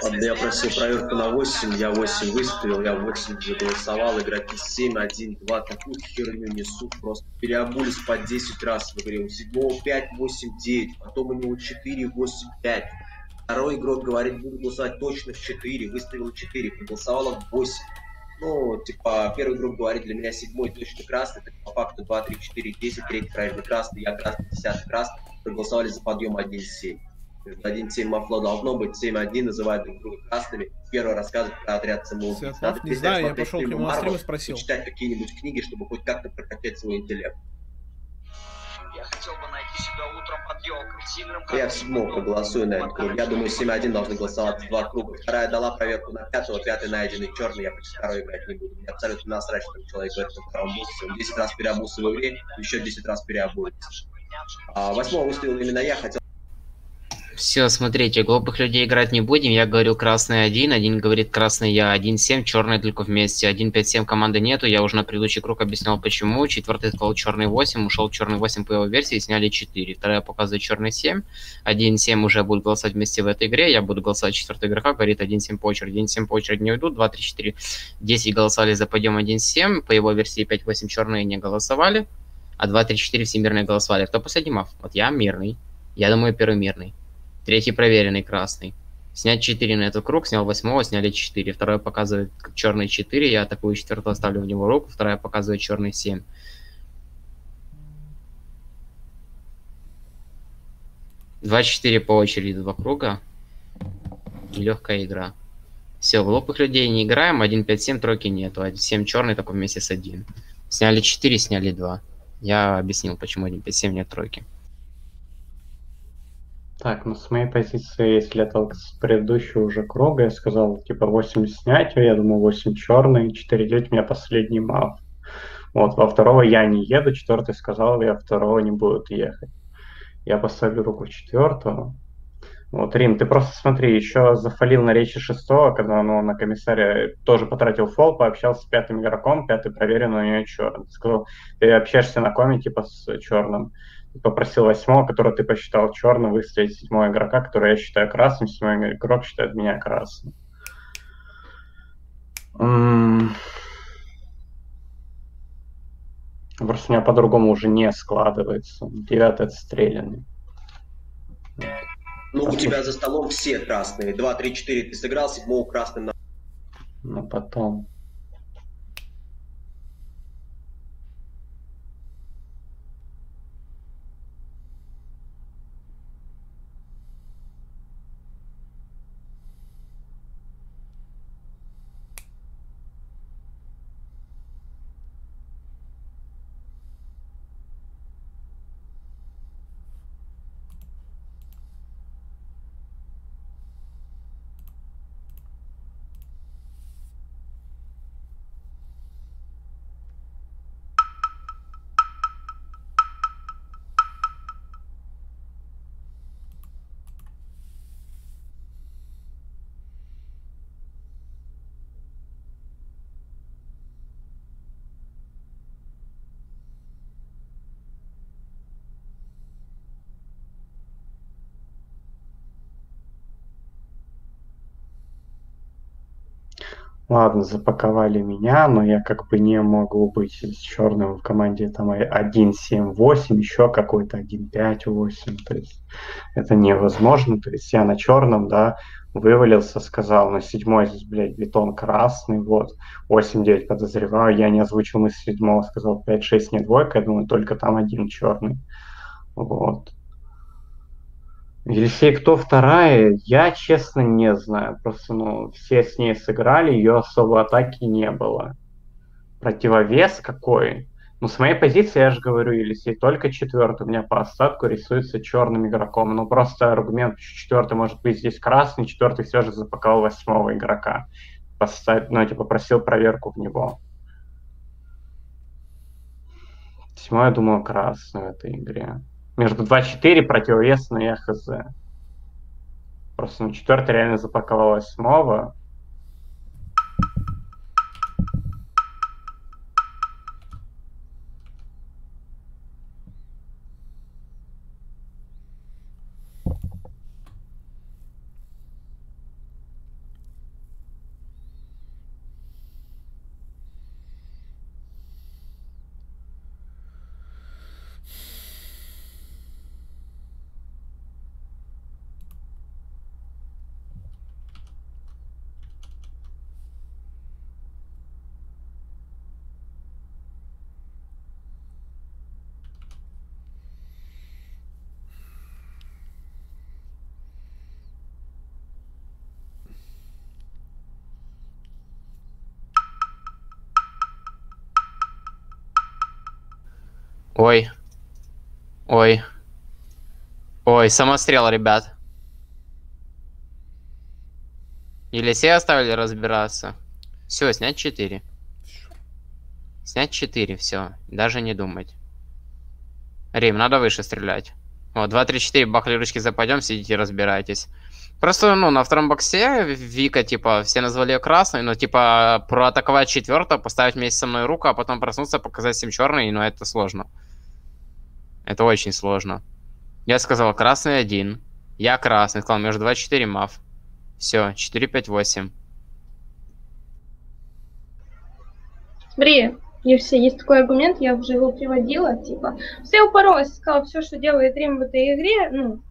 Когда я просил проверку на восемь, я восемь выставил, я восемь заголосовал, игроки семь, один, два, такую херню несут, просто переобулись по десять раз в игре, у седьмого пять, восемь, девять, потом у него четыре, восемь, пять, второй игрок говорит, буду голосовать точно в четыре, выставил четыре, проголосовало в восемь, ну, типа, первый игрок говорит, для меня седьмой точно красный, так по факту два, три, четыре, десять, третий крайний красный, я красный, десятый красный. Проголосовали за подъем один семь. один семь мафло должно быть, семь один называют друг друга красными. Первый рассказывает про отряд самоубийц. Надо не знаю, я пошел к нему на стрим и спросил. Читать какие-нибудь книги, чтобы хоть как-то прокачать свой интеллект. Я хотел бы найти себя утром под елкой, сильным как... Я в седьмом проголосую на этот круг. Я думаю, семь один должны голосовать в два круга. Вторая дала проверку на пятого, пятый найден и черный. Я почти второй играть не буду. Мне абсолютно насрать, что человек говорит, что втором буссе. Он десять раз переобулся в игре, еще десять раз переобулся. А, восьмого выставил именно я, хотел... Все, смотрите, глупых людей играть не будем. Я говорю красный один, один говорит красный я, один семь, черный только вместе. один пять семь команды нету, я уже на предыдущий круг объяснял почему. Четвертый сказал черный восемь, ушел черный восемь по его версии, сняли четыре. Вторая показывает черный семь, один семь уже будут голосовать вместе в этой игре, я буду голосовать четвертого игрока, говорит один семь по очереди. один семь по очереди не уйдут, два, три, четыре, десять голосовали за подъем один семь, по его версии пять восемь черные не голосовали. А два, три, четыре все мирные голосовали. Кто последний маф? Вот я мирный. Я думаю, первый мирный. Третий проверенный красный. Снять четыре на этот круг, снял восьмого, сняли четыре. Второй показывает черный четыре, я атакую четвертого, ставлю в него руку. Вторая показывает черный семь. два четыре по очереди, два круга. И легкая игра. Все, глупых людей не играем. один пять семь, тройки нету. семь черный такой вместе с один. Сняли четыре, сняли два. Я объяснил, почему один пять семь нет тройки. Так, ну с моей позиции, если это с предыдущего уже круга, я сказал, типа, восемь снять, я думаю, восемь черный, четыре девять у меня последний маф. Вот, во второго я не еду, четвертый сказал, я второго не буду ехать. Я поставлю руку четвертого. Вот, Рим, ты просто смотри, еще зафалил на речи шестого, когда он на комиссаре тоже потратил фол, пообщался с пятым игроком, пятый проверен, у нее черный. Сказал, ты общаешься на коме, типа, с черным. Ты попросил восьмого, которого ты посчитал черным, выставить седьмого игрока, который я считаю красным, седьмой игрок считает меня красным. Просто у меня по-другому уже не складывается. Девятый отстрелянный. Ну, у тебя за столом все красные. Два, три, четыре ты сыграл, седьмого красным на... Ну, потом... Ладно, запаковали меня, но я как бы не могу быть с черным в команде, там один семь восемь, еще какой-то один пять восемь, то есть это невозможно, то есть я на черном, да, вывалился, сказал, на седьмой здесь, блядь, бетон красный, вот, восемь девять подозреваю, я не озвучил мысль седьмого, сказал пять шесть не двойка, я думаю, только там один черный, вот. Елисей, кто вторая, я, честно, не знаю. Просто, ну, все с ней сыграли, ее особо атаки не было. Противовес какой? Ну, с моей позиции, я же говорю, Елисей, только четвертый у меня по остатку рисуется черным игроком. Ну, просто аргумент, четвертый может быть здесь красный, четвертый все же запаковал восьмого игрока. Поставь, ну, типа, просил проверку в него. Седьмой, я думаю, красный в этой игре. Между два четыре противовес на ХЗ. Просто на ну, четвертый реально запаковал восьмого. Ой, ой, ой, самострел, ребят. Елисея оставили разбираться. Все, снять четыре. Снять четыре, все. Даже не думать. Рим, надо выше стрелять. Вот, два три четыре, бахли ручки западем, сидите, разбирайтесь. Просто, ну, на втором боксе Вика, типа, все назвали ее красной, но, типа, проатаковать четвертого, поставить вместе со мной руку, а потом проснуться, показать всем черный, но это сложно. Это очень сложно. Я сказал, красный один. Я красный. Сказал, между два четыре мав. Все, четыре пять восемь. Смотри, Евсе, есть такой аргумент, я уже его приводила, типа. Все упоролась, сказал, все, что делает Рим в этой игре, ну,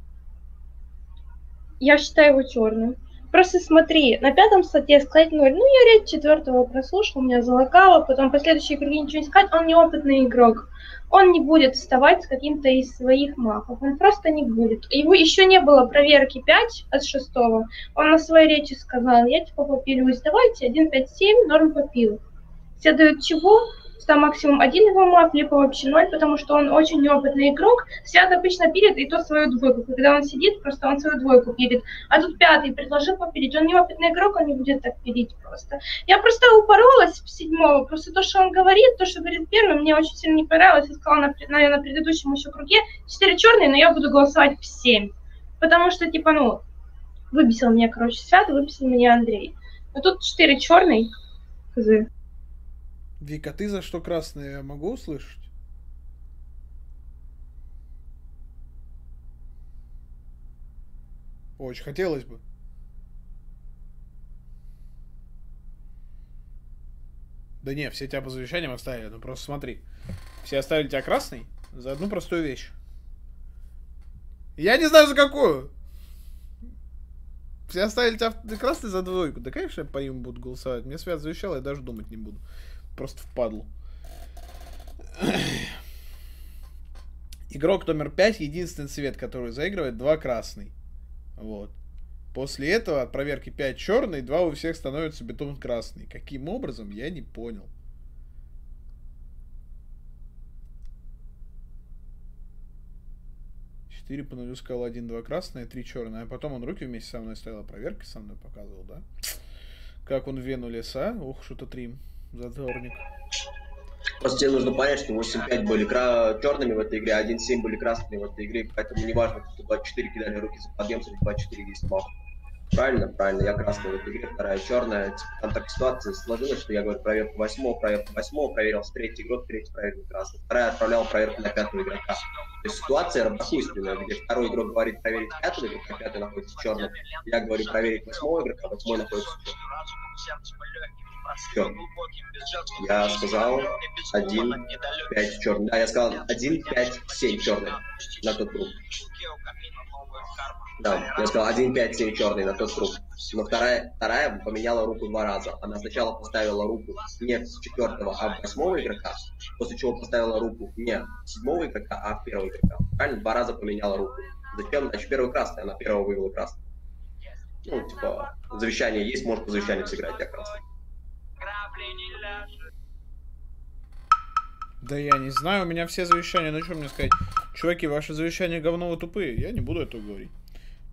я считаю его черным. Просто смотри, на пятом статье сказать ноль. Ну, я ряд четвертого прослушал, меня залокало, потом последующие круги ничего не сказать, он неопытный игрок. Он не будет вставать с каким-то из своих махов, он просто не будет. Его еще не было проверки пять от шестого, он на своей речи сказал, я типа попилюсь, давайте один пять семь, норм попил. Все дают чего? Там максимум один его мав, либо вообще ноль, потому что он очень неопытный игрок, сяд обычно пилит, и то свою двойку. Когда он сидит, просто он свою двойку пилит. А тут пятый предложил попилить. Он неопытный игрок, он не будет так пилить просто. Я просто упоролась в седьмого, просто то, что он говорит, то, что говорит первый, мне очень сильно не понравилось. Я сказала на, на, на предыдущем еще круге четыре черные, но я буду голосовать в семь. Потому что, типа, ну, выбесил меня, короче, сяд, выбесил меня Андрей. Но тут четыре черные, козы. Вика, ты за что красный, я могу услышать? Очень хотелось бы. Да не, все тебя по завещаниям оставили, ну просто смотри. Все оставили тебя красный за одну простую вещь. Я не знаю, за какую. Все оставили тебя красный за двойку. Да, конечно, я по ним буду голосовать. Мне Свят завещал, я даже думать не буду. Просто впадлу. Игрок номер пять, единственный цвет, который заигрывает, два красный. Вот. После этого от проверки пять черный, два у всех становится бетон красный. Каким образом, я не понял. четыре по нулю сказал один, два красные, три черные. А потом он руки вместе со мной стоял, проверки со мной показывал, да? Как он в вену леса. Ох, что-то трим. Задорник. Просто тебе нужно понять, что восемь пять были кра... черными в этой игре, а один семь были красными в этой игре, поэтому не важно, что два четыре кидали руки за подъемцем, два четыре есть баф. Правильно? Правильно, я красный в этой игре, вторая черная. Там так ситуация сложилась, что я говорю проверку восьмого, проверку восьмого, проверил с третий игрок, третий проверил красный, вторая отправляла проверку на пятого игрока. То есть ситуация равносильная, где второй игрок говорит проверить пятого игрока, пятый находится черным, я говорю проверить восьмого игрока, восьмой находится черным. Все. Я сказал один пять черный. Да, я сказал один пять семь черный на тот круг. Да, я сказал один пять семь черный на тот круг. Но вторая, вторая поменяла руку два раза. Она сначала поставила руку не с четвертого, а восьмого игрока, после чего поставила руку не с седьмого игрока, а первого игрока. Правильно? Два раза поменяла руку. Зачем? Значит, первый красный, она первого вывела красный. Ну, типа, завещание есть, может по завещанию сыграть, я красный. Да я не знаю, у меня все завещания, ну что мне сказать? Чуваки, ваши завещания говно, вы тупые, я не буду этого говорить.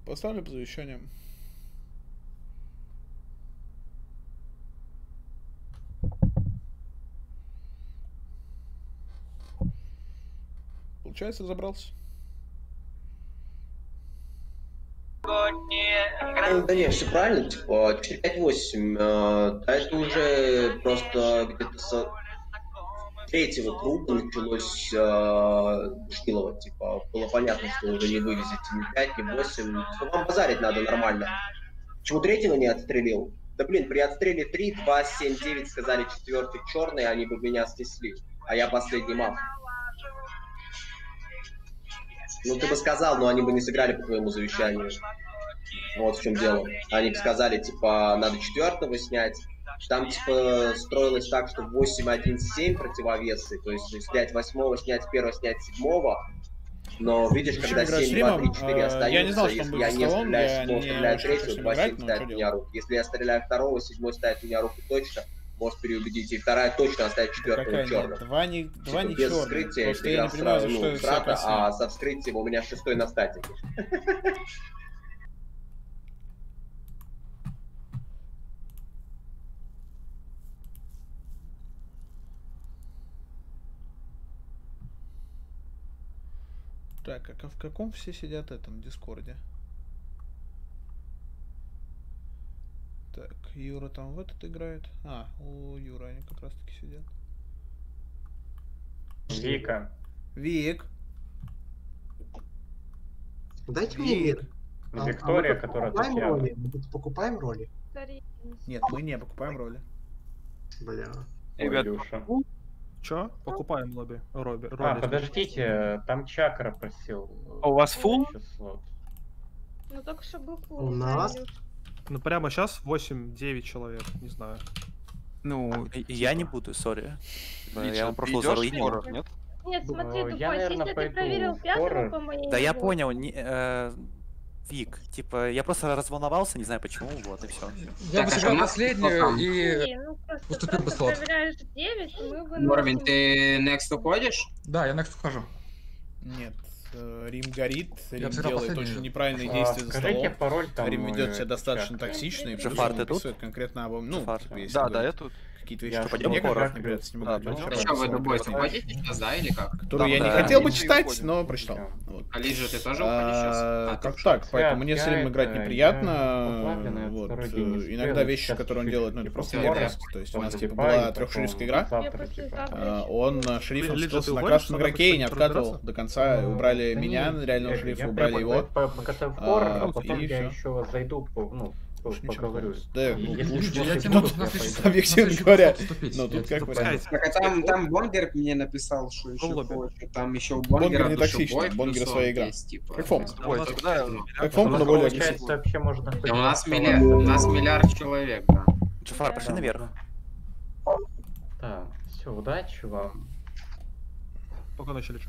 Поставлю по завещаниям. Получается, забрался. Да не, все правильно, типа четыре пять восемь, а это уже просто где-то с третьего круга началось Шнилова, типа было понятно, что уже не вывезете ни пять, ни восемь, вам базарить надо нормально. Почему третьего не отстрелил? Да блин, при отстреле три, два, семь, девять сказали четвертый черный, они бы меня снесли, а я последний мав. Ну ты бы сказал, но они бы не сыграли по твоему завещанию. Вот в чем дело. Они бы сказали, типа, надо четвертого снять. Там, типа, строилось так, что восемь, один, семь противовесы. То есть снять восьмого, снять первого, снять седьмого. Но видишь, когда семь, два, три, четыре остается, я не знал, если я не стреляю седьмого, стреляю третьего, два, семь ставит меня руку. Если я стреляю второго, седьмой ставит меня руку точно. Может переубедить, и вторая точно оставит четвертого черного. Два не, два не без черных. Вскрытия я не понимаю, за что врата, а со вскрытием у меня шестой на статике. Так, а в каком все сидят этом дискорде? Так, Юра там в этот играет. А, у Юра они как раз таки сидят. Вика. Вик. Дайте мне мир. Виктория, а, которая... Покупаем роли? Мы покупаем роли? Нет, мы не покупаем роли. Бля. Ребята. Чё? Покупаем лобби. Роби. Роли. А, подождите, там Чакра просил. А у вас фул? Ну только что был фул. У нас? Ну прямо сейчас восемь-девять человек, не знаю. Ну, я не буду, сори. Я вам прошлый за Рейнер, нет? Нет, смотри, Дубой, если ты проверил пятого по моей... Да я понял, Вик, типа, я просто разволновался, не знаю почему, вот и все. Я бы сыграл последнюю и уступил бы слот. Морвин, ты next уходишь? Да, я next ухожу. Нет. Рим горит, Рим делает очень неправильные действия за столом. Рим ведет себя достаточно токсично и писает конкретно обо мне. Да, да, я тут. Какие-то вещи, что мне как придется не могу прочитать. Что, вы Дубой уходите сейчас, да, или как? Которую я не хотел бы читать, но прочитал. Алиджа, ты тоже уходишь сейчас? Как так, поэтому мне с Рим играть неприятно. Иногда вещи, которые он делает, ну не просто верность. То есть у нас типа была трехшерифская игра. Он шерифом считался на красном игроке и не откатывал до конца. Убрали меня, реального шерифа, убрали его. И все. поговорю. Да, ну, объективно говоря. Но тут как вариант. Там, там Бонгер мне написал, что еще хочет. Там еще Бонгер не токсичный, Бонгер своя игра. Как Фомка. Как Фомка, но более агрессивный. У нас миллиард человек, да. Джафар, пошли наверх. Так, все, удачи вам. Пока начали.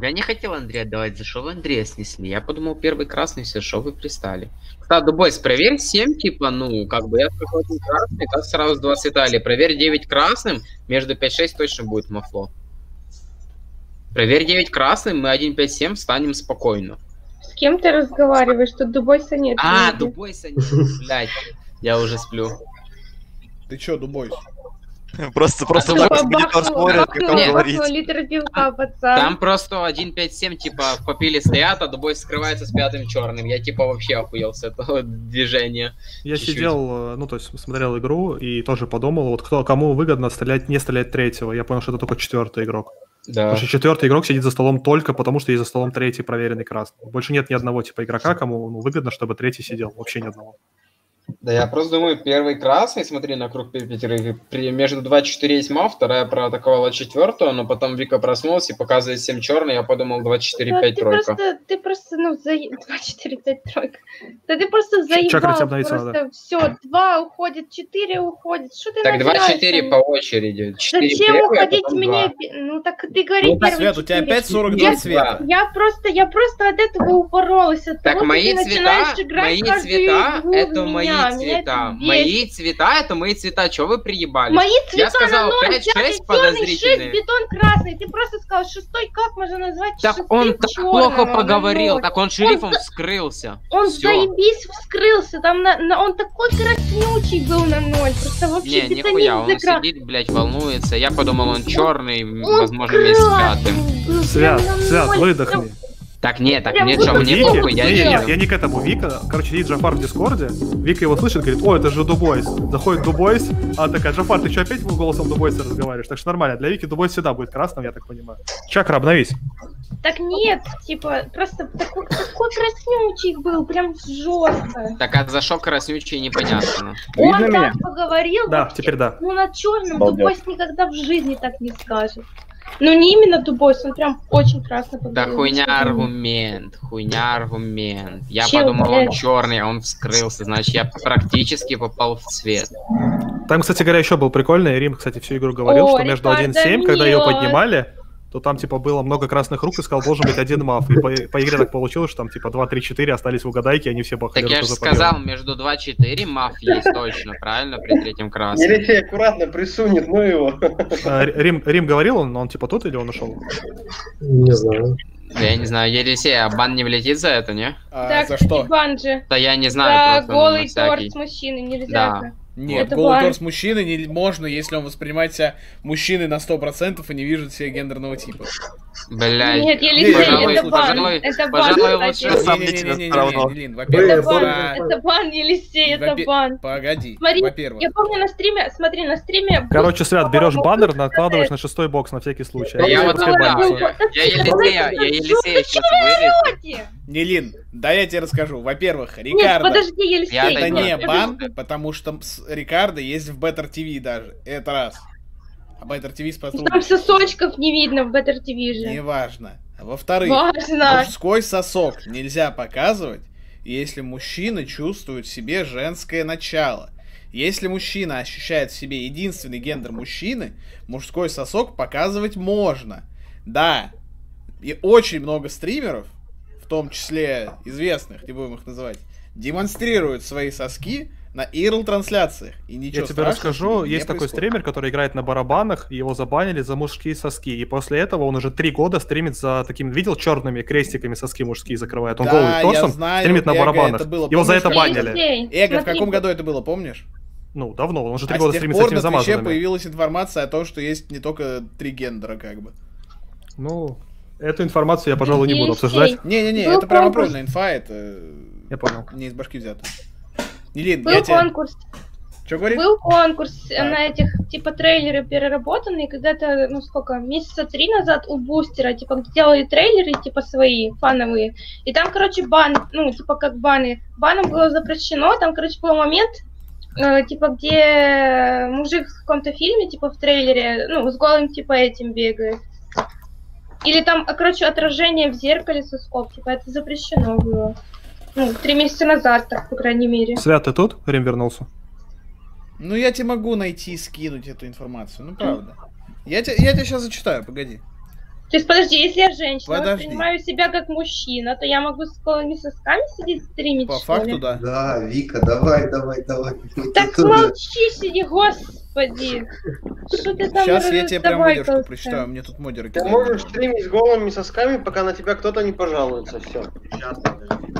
Я не хотел Андрея отдавать, за что вы Андрея снесли. Я подумал, первый красный, все, что вы пристали. Кстати, Дубойс, проверь семь, типа, ну, как бы я какой-то красный, как сразу два цвета. Проверь девять красным, между пять шесть точно будет мафло. Проверь девять красным, мы один пять семь встанем спокойно. С кем ты разговариваешь? Тут Дубойса нет. А, Дубойса нет, блядь, я уже сплю. Ты че, Дубойс? Просто, просто монитор смотрит, как он говорит. Там просто один пять семь, типа, в попиле стоят, а Дубой скрывается с пятым черным. Я, типа, вообще охуел с этого движения. Я сидел, ну, то есть, смотрел игру и тоже подумал, вот кто, кому выгодно стрелять, не стрелять третьего. Я понял, что это только четвертый игрок. Да. Потому что четвертый игрок сидит за столом только потому, что есть за столом третий проверенный красный. Больше нет ни одного, типа, игрока, кому выгодно, чтобы третий сидел. Вообще ни одного. Да, я просто думаю, первый красный, смотри, на круг пятерых, между два четыре тьма, вторая проатаковала четвертую, но потом Вика проснулась и показывает семь черный, я подумал два четыре пять тройка. Просто, ты просто, ну, за... два четыре пять тройка. Да ты просто заебал, просто да. Все, два уходит, четыре уходит, что ты набираешь? Так два четыре по очереди. Зачем первые, уходить а мне? Ну так ты говоришь ну, первый Свет, у тебя опять сорок два цвета. Я просто, я просто от этого упоролась, от так того, мои ты цвета, играть мои цвета, это мои цвета. Мои цвета, это мои цвета. Чего вы приебали? Мои цвета я сказал пять шесть подозрительные. шесть, бетон красный. Ты просто сказал шестой, как можно назвать так шестым он так черным, плохо поговорил. Он так он шерифом он... вскрылся. Он все. Заебись вскрылся. Там на... На... Он такой краснючий был на ноль. Просто вообще не, нихуя. Он закра... сидит, блядь, волнуется. Я подумал, он черный. Он возможно, вместе с пятым. Свят, Свят, выдохни. Так, нет, так, нет, что, мне плохо, я не нет, я не к этому. Вика, короче, сидит Джафар в Дискорде, Вика его слышит, говорит, о, это же Дубойс. Заходит Дубойс, а такая, Джафар, ты что, опять голосом Дубойса разговариваешь? Так что нормально, для Вики Дубойс всегда будет красным, я так понимаю. Чакра, обновись. Так нет, типа, просто такой, такой краснючий был, прям жестко. Так, а за что краснючий непонятно. Он так меня? Поговорил, да, вообще, теперь да. Ну, над черным Дубойс никогда в жизни так не скажет. Ну не именно Дубойс, он прям очень красно поговорил. Да хуйня аргумент, хуйня аргумент. Я Че, подумал, блядь? Он черный, а он вскрылся, значит я практически попал в цвет. Там, кстати говоря, еще был прикольный, Рим, кстати, всю игру говорил, о, что между один семь, когда ее поднимали, то там типа было много красных рук и сказал, должен быть один маф. И по, по игре так получилось, что там типа два три четыре остались в угадайке, и они все бахали. Так я же сказал, между два четыре маф есть точно, правильно, при третьем красном. Елисей аккуратно присунет, ну его. А, Рим, Рим говорил, он, он типа тут или он ушел? Не знаю. Я не знаю, Елисей, а бан не влетит за это, не? А, так, за что? Бан же. Да я не знаю. За голый торт мужчины нельзя. Да. Нет, это голый торс мужчины не можно, если он воспринимает себя мужчиной на сто процентов и не видит себя гендерного типа. Блядь. Нет, я лично, пожалуй, это бан. Пожалуй, это бан, это бан, Елисей, это бан. Погоди, во-первых. Я помню на стриме, смотри, на стриме... Короче, Свят, берешь баннер, накладываешь на шестой бокс на всякий случай. Я вот я Елисея, я Елисея сейчас вырежу. Нелин, да я тебе расскажу. Во-первых, Рикардо... Нет, подожди, Елисей. Это не бан, потому что... Рикардо есть в Better ти ви даже. Это раз. А Better ти ви спасут. Там сосочков не видно в Better ти ви же. Неважно. Во-вторых, мужской сосок нельзя показывать, если мужчина чувствует в себе женское начало. Если мужчина ощущает в себе единственный гендер мужчины, мужской сосок показывать можно. Да. И очень много стримеров, в том числе известных, не будем их называть, демонстрируют свои соски на ирл-трансляциях, и ничего. Я тебе расскажу, есть такой стример, который играет на барабанах, его забанили за мужские соски, и после этого он уже три года стримит за таким, видел, черными крестиками соски мужские закрывает, он да, голый торсом знаю, стримит на барабанах, было, его за это банили. Эго, в каком году это было, помнишь? Ну, давно, он уже три а года стримит с этими замазанными. А с тех пор появилась информация о том, что есть не только три гендера, как бы. Ну, эту информацию я, пожалуй, не буду обсуждать. Не-не-не, это прямо правильная инфа, это... Я понял. Не из башки взято. Нелин, был я конкурс. Тебя... Что говорит? Был конкурс а. на этих, типа, трейлеры переработанные, когда-то, ну, сколько, месяца три назад у Бустера, типа, делали трейлеры, типа, свои, фановые, и там, короче, бан, ну, типа, как баны, баном было запрещено, там, короче, был момент, э, типа, где мужик в каком-то фильме, типа, в трейлере, ну, с голым, типа, этим бегает. Или там, короче, отражение в зеркале с уском, типа, это запрещено было. Ну, три месяца назад, так, по крайней мере. Свят, ты тут? Рим вернулся. Ну, я тебе могу найти и скинуть эту информацию, ну, правда. Я тебе я сейчас зачитаю, погоди. То есть, подожди, если я женщина, подожди. Воспринимаю себя как мужчина, то я могу с голыми сосками сидеть стримить, По факту, ли? да. Да, Вика, давай, давай, давай. Так молчи, сиди, господи. Что ты там? Сейчас я тебе прям выдержку прочитаю, мне тут модеры кидают. Ты можешь стримить с голыми сосками, пока на тебя кто-то не пожалуется, все. Сейчас, подожди.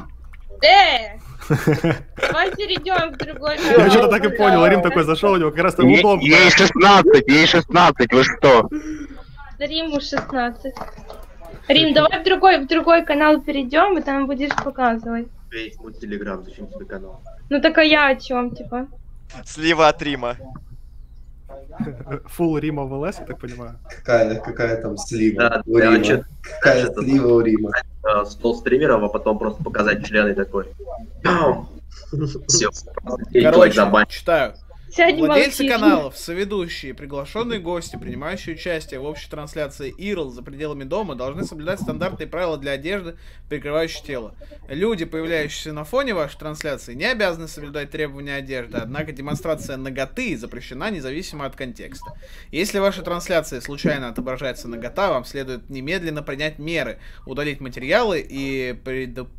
Эй! Давайте перейдем в другой. Я что-то так и понял, Рим такой зашел, у него как раз там удобно. Ей шестнадцать, ей шестнадцать, вы что? Риму шестнадцать. Рим, давай в другой, в другой канал перейдем, и там будешь показывать. Есть мой телеграм, зачем тебе канал? Ну так а я о чем, типа? Слива от Рима. Фул Рима в ЛС, я так понимаю. Какая, какая там слива? Да, у Рима. Чё, какая да, слива у Рима? Стол стримеров, а потом просто показать члены такой. Все, короче, читаю. Владельцы каналов, соведущие, приглашенные гости, принимающие участие в общей трансляции ИРЛ за пределами дома, должны соблюдать стандартные правила для одежды, прикрывающей тело. Люди, появляющиеся на фоне вашей трансляции, не обязаны соблюдать требования одежды, однако демонстрация наготы запрещена независимо от контекста. Если в вашей трансляции случайно отображается нагота, вам следует немедленно принять меры, удалить материалы и предупредить.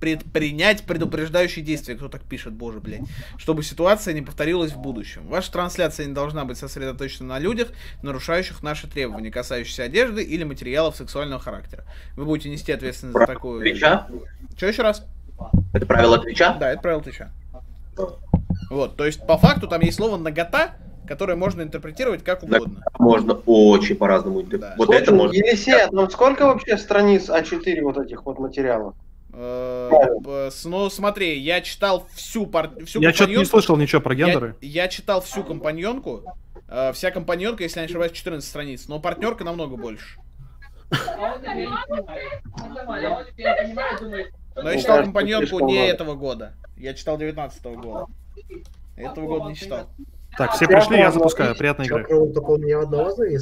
предпринять предупреждающие действия, кто так пишет, боже, блядь, чтобы ситуация не повторилась в будущем. Ваша трансляция не должна быть сосредоточена на людях, нарушающих наши требования, касающиеся одежды или материалов сексуального характера. Вы будете нести ответственность правило за такую... Твича? Что еще раз? Это правило Твича? Да, это правило Твича. Вот, то есть по факту там есть слово «нагота», которое можно интерпретировать как угодно. Можно очень по-разному. Да. Вот слушай, это можно. Елисей, ну сколько вообще страниц а четыре вот этих вот материалов? Ну, смотри, я читал всю партию. Я что-то не слышал ничего про гендеры. Я, я читал всю компаньонку. Э, вся компаньонка, если я не ошибаюсь, четырнадцать страниц. Но партнерка намного больше. Но я читал компаньонку не этого года. Я читал девятнадцатого года. Этого года не читал. Так, все пришли, я запускаю. Приятной игры.